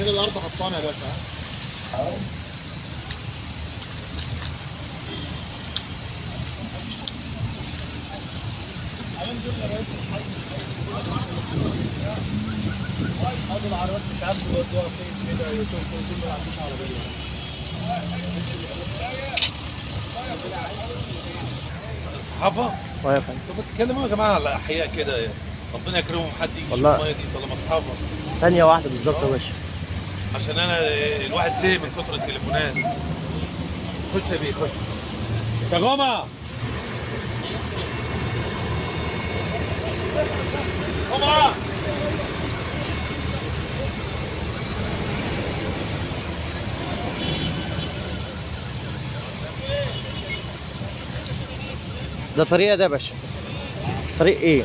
كده الارض حطانه يا باشا. ها هذه العربيات مش عارف يودوها فين كده يوتيوب كل ما عندوش عربيه. صحافه؟ اه يا فندم. طب اتكلموا يا جماعه على احياء كده ربنا يكرمهم حد يجي يشوف الميه دي طالما صحافه. ثانيه واحده بالظبط يا باشا. عشان انا الواحد زهق من كتر التليفونات. خش يا بيه خش يا غمى. غمى ده طريق ده يا باشا. طريق ايه؟